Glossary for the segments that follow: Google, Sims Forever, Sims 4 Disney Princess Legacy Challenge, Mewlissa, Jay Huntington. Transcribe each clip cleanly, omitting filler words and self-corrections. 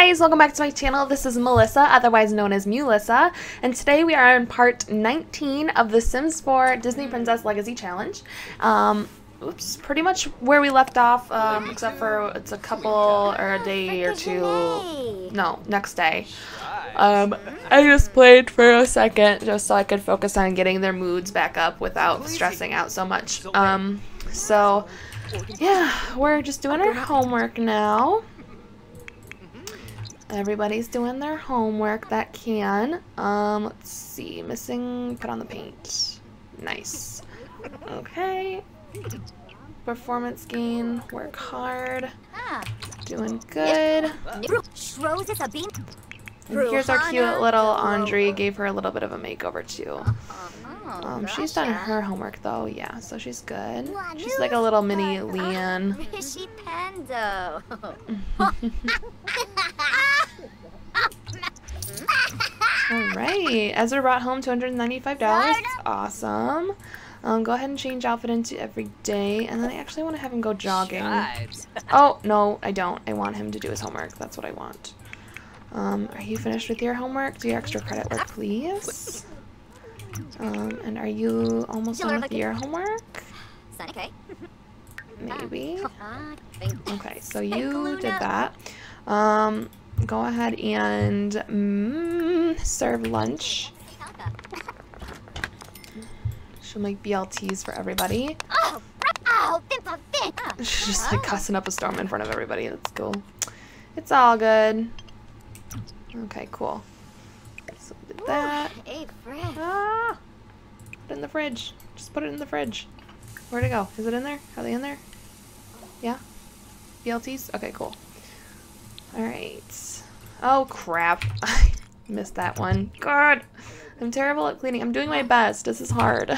guys, welcome back to my channel. This is Mewlissa, otherwise known as Mewlissa, and today we are in part 19 of the Sims 4 Disney Princess Legacy Challenge. Oops, pretty much where we left off, except for it's a couple or a day or two. No, next day. I just played for a second just so I could focus on getting their moods back up without stressing out so much. So yeah, we're just doing our homework now. Everybody's doing their homework that can. Let's see. Missing. Put on the paint. Nice. Okay. Performance gain. Work hard. Doing good. And here's our cute little Andre. Gave her a little bit of a makeover too. She's done her homework though. Yeah, so she's good. She's like a little mini Leon. Alright, Ezra brought home $295. That's awesome. Go ahead and change outfit into every day. And then I actually want to have him go jogging. Oh, no, I don't. I want him to do his homework. That's what I want. Are you finished with your homework? Do your extra credit work, please. And are you almost done with your homework? Maybe. Okay, so you did that. Go ahead and serve lunch. She'll make BLTs for everybody. She's just like cussing up a storm in front of everybody. That's cool. It's all good. Okay, cool. So did that. Ah, put it in the fridge. Just put it in the fridge. Where'd it go? Is it in there? Are they in there? Yeah? BLTs? Okay, cool. Alright. Oh, crap. I missed that one. God! I'm terrible at cleaning. I'm doing my best. This is hard.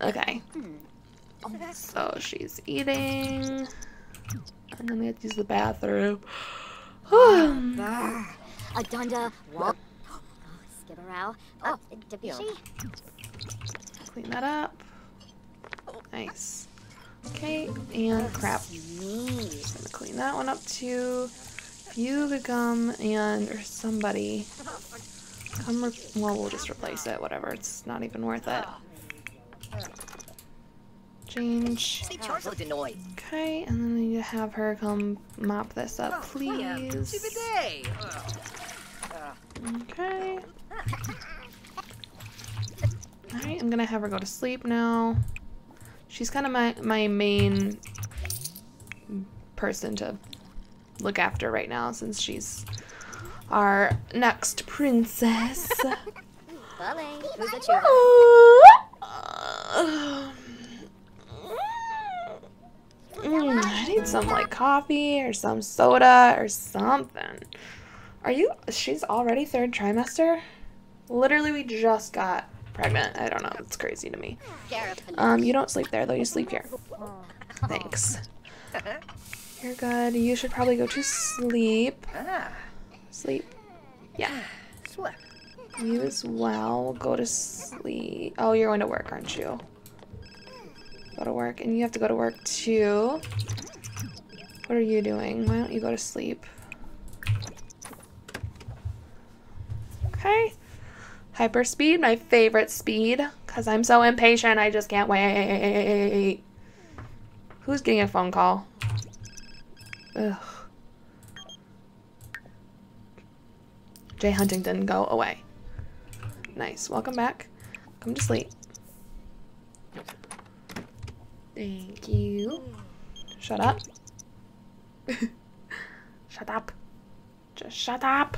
Okay. So she's eating. And then we have to use the bathroom. Clean that up. Nice. Okay, and crap. Just gonna clean that one up too. You could come and, or somebody, come, well, we'll just replace it, whatever, it's not even worth it. Change. Okay, and then we need to have her come mop this up, please. Okay. Alright, I'm gonna have her go to sleep now. She's kind of my main person to look after right now since she's our next princess. I need some like coffee or some soda or something. She's already third trimester? Literally we just got pregnant. I don't know, it's crazy to me. You don't sleep there though, you sleep here. Thanks. You're good. You should probably go to sleep. Sleep. Yeah. You as well. Go to sleep. Oh, you're going to work, aren't you? Go to work. And you have to go to work, too. What are you doing? Why don't you go to sleep? Okay. Hyper speed. My favorite speed. Because I'm so impatient. I just can't wait. Who's getting a phone call? Ugh. Jay Huntington, go away. Nice. Welcome back. Come to sleep. Thank you. Shut up. Shut up. Just shut up.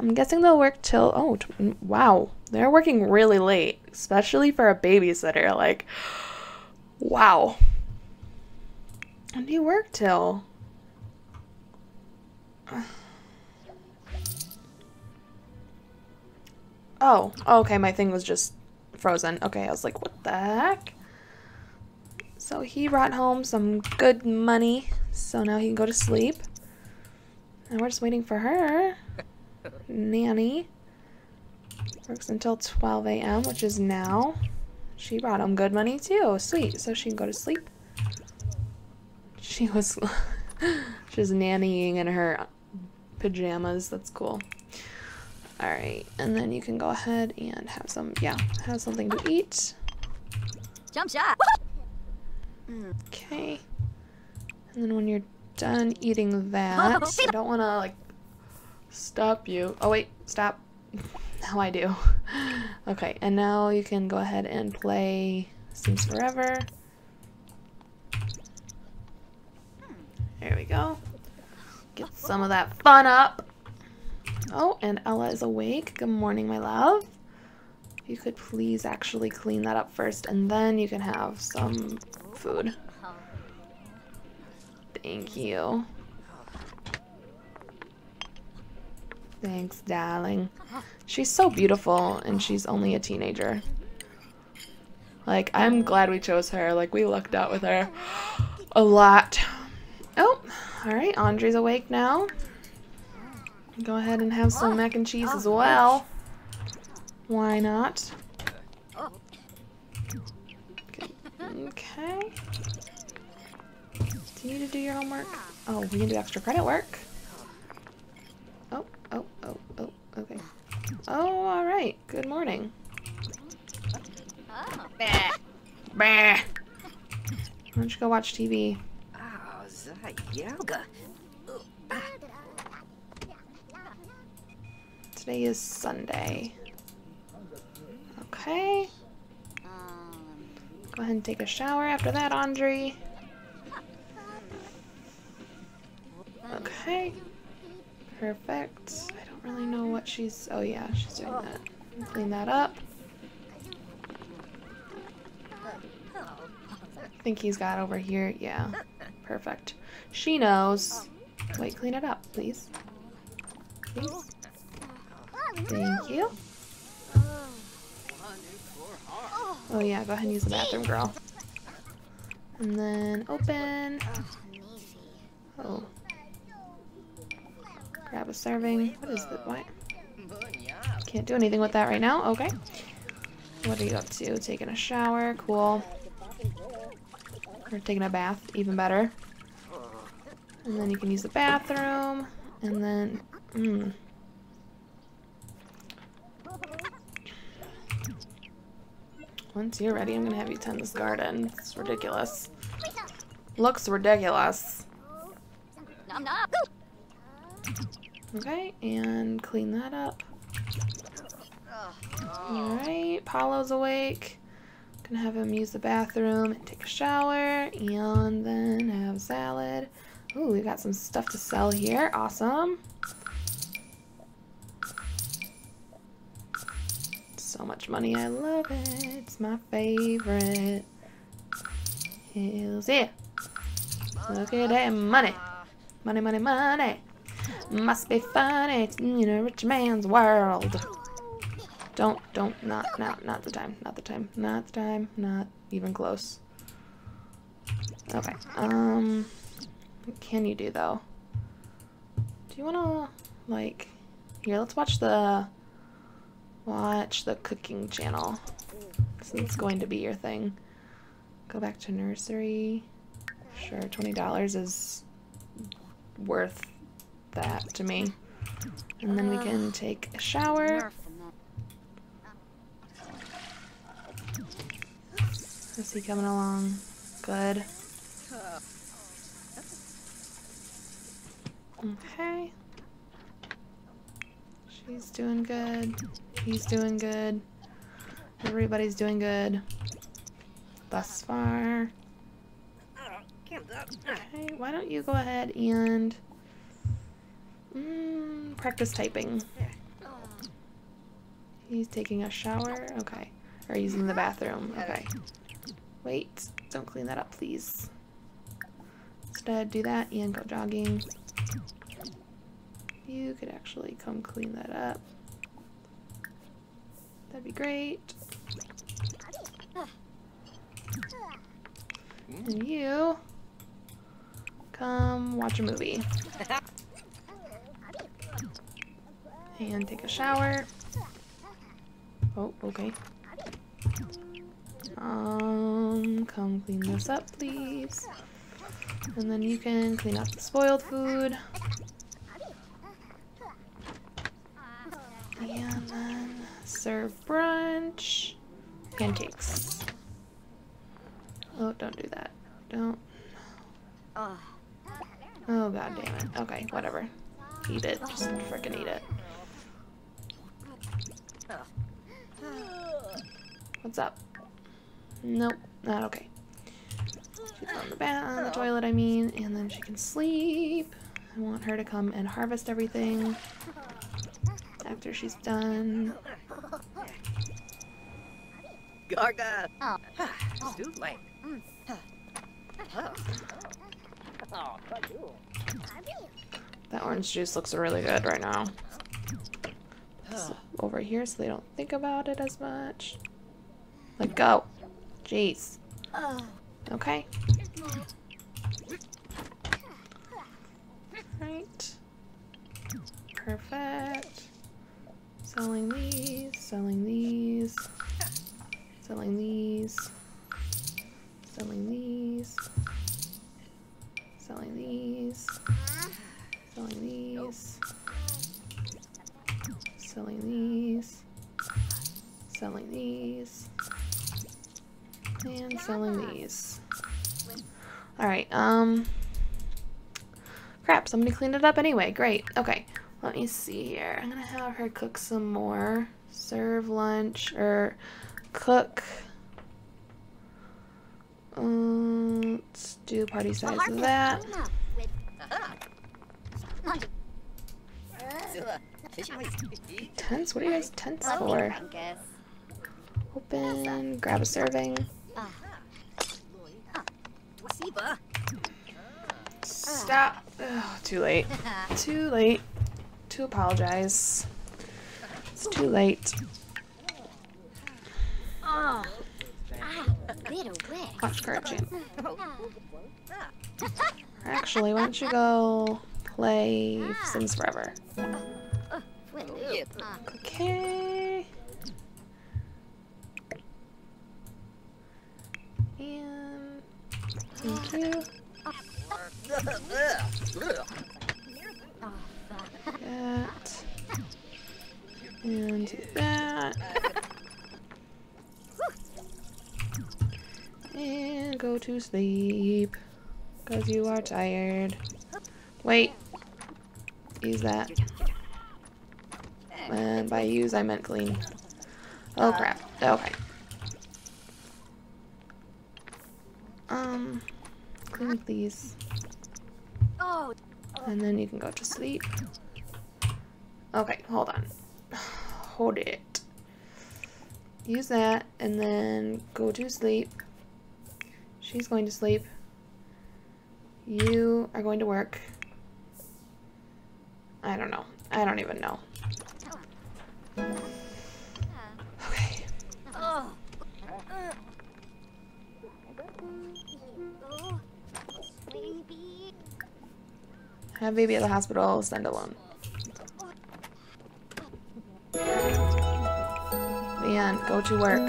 I'm guessing they'll work till... Oh, wow. They're working really late. Especially for a babysitter. Like, wow. When do you work till? Oh, okay, my thing was just frozen. Okay, I was like, what the heck? So he brought home some good money, so now he can go to sleep. And we're just waiting for her. Nanny. Works until 12 a.m., which is now. She brought home good money too. Sweet. So she can go to sleep. She was... She's nannying in her pajamas. That's cool. All right, and then you can go ahead and have some, have something to eat. Jump shot. Okay. And then when you're done eating that, I don't want to like stop you. Oh wait, stop. Now I do. Okay, and now you can go ahead and play Sims Forever. There we go. Get some of that fun up. Oh, and Ella is awake. Good morning, my love. If you could please actually clean that up first, and then you can have some food. Thank you. Thanks, darling. She's so beautiful, and she's only a teenager. Like, I'm glad we chose her. Like, we lucked out with her a lot. Oh, all right. Andre's awake now. Go ahead and have some mac and cheese as well. Why not? Okay. Do you need to do your homework? Oh, we can do extra credit work. Oh, okay. Oh, all right. Good morning. Bah. Bah. Why don't you go watch TV? Yoga. Today is Sunday. Okay. Go ahead and take a shower after that, Andre. Okay. Perfect. I don't really know what she's... Oh yeah, she's doing that. Clean that up. I think he's got over here. Yeah. Perfect. She knows. Wait, clean it up, please. Please. Thank you. Oh yeah, go ahead and use the bathroom, girl. And then open. Oh. Grab a serving. What is that? Why? Can't do anything with that right now. Okay. What are you up to? Taking a shower. Cool. Or taking a bath, even better. And then you can use the bathroom, and then, Once you're ready, I'm gonna have you tend this garden. It's ridiculous. Looks ridiculous. Okay, and clean that up. Alright, Paolo's awake. Gonna have him use the bathroom and take a shower and then have salad. Ooh, we got some stuff to sell here. Awesome. So much money. I love it. It's my favorite. Here's it. Look at that money. Money, money, money. Must be funny. It's in a rich man's world. Not the time, not even close. Okay, what can you do though? Do you wanna, like, here, let's watch the cooking channel, since it's going to be your thing. Go back to nursery. Sure, $20 is worth that to me. And then we can take a shower. Is he coming along? Good. Okay. She's doing good. He's doing good. Everybody's doing good. Thus far. Okay, why don't you go ahead and practice typing. He's taking a shower. Okay. Or using the bathroom. Okay. Wait, don't clean that up, please. Instead, do that and go jogging. You could actually come clean that up. That'd be great. And you come watch a movie. And take a shower. Oh, okay. Come clean this up, please. And then you can clean up the spoiled food. And then serve brunch. Pancakes. Oh, don't do that. Don't. Oh, god damn it. Okay, whatever. Eat it. Just frickin' eat it. What's up? Nope, not okay. She's on the bath, on the toilet, I mean, and then she can sleep. I want her to come and harvest everything after she's done. Garga. That orange juice looks really good right now. So over here, so they don't think about it as much. Let go. Jeez. Okay. Right. Perfect. Selling these, selling these, selling these, selling these, selling these, selling these, selling these, selling these, and selling these. Alright, crap, somebody cleaned it up anyway. Great. Okay, let me see here. I'm gonna have her cook some more. Serve lunch, or cook. Let's do party size of that. Tents? What are you guys tents for? Open, grab a serving. Stop. Oh, too late. Too late to apologize. It's too late. Watch card champ. Actually, why don't you go play Sims Forever? Okay. And thank you. That. And do that. And go to sleep. Because you are tired. Wait. Use that. And by use, I meant clean. Oh, crap. Okay. Clean these. And then you can go to sleep. Okay, hold on. Hold it. Use that, and then go to sleep. She's going to sleep. You are going to work. I don't know. I don't even know. Okay. Have baby at the hospital, send alone. Man, go to work.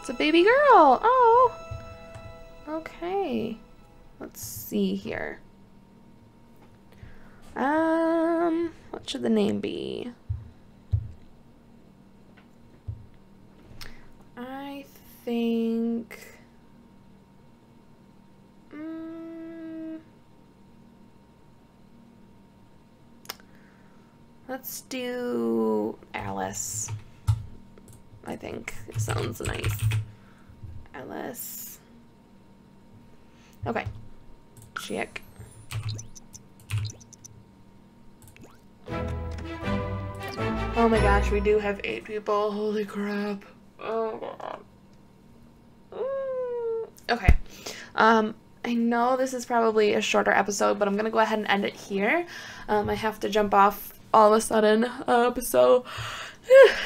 It's a baby girl! Oh! Okay. Let's see here. What should the name be? I think... let's do Alice. I think it sounds nice. Alice. Okay. Check. Oh my gosh, we do have 8 people. Holy crap. Oh god. Okay. I know this is probably a shorter episode, but I'm gonna go ahead and end it here. I have to jump off all of a sudden, so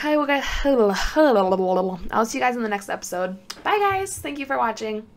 I will guys. I'll see you guys in the next episode. Bye guys. Thank you for watching.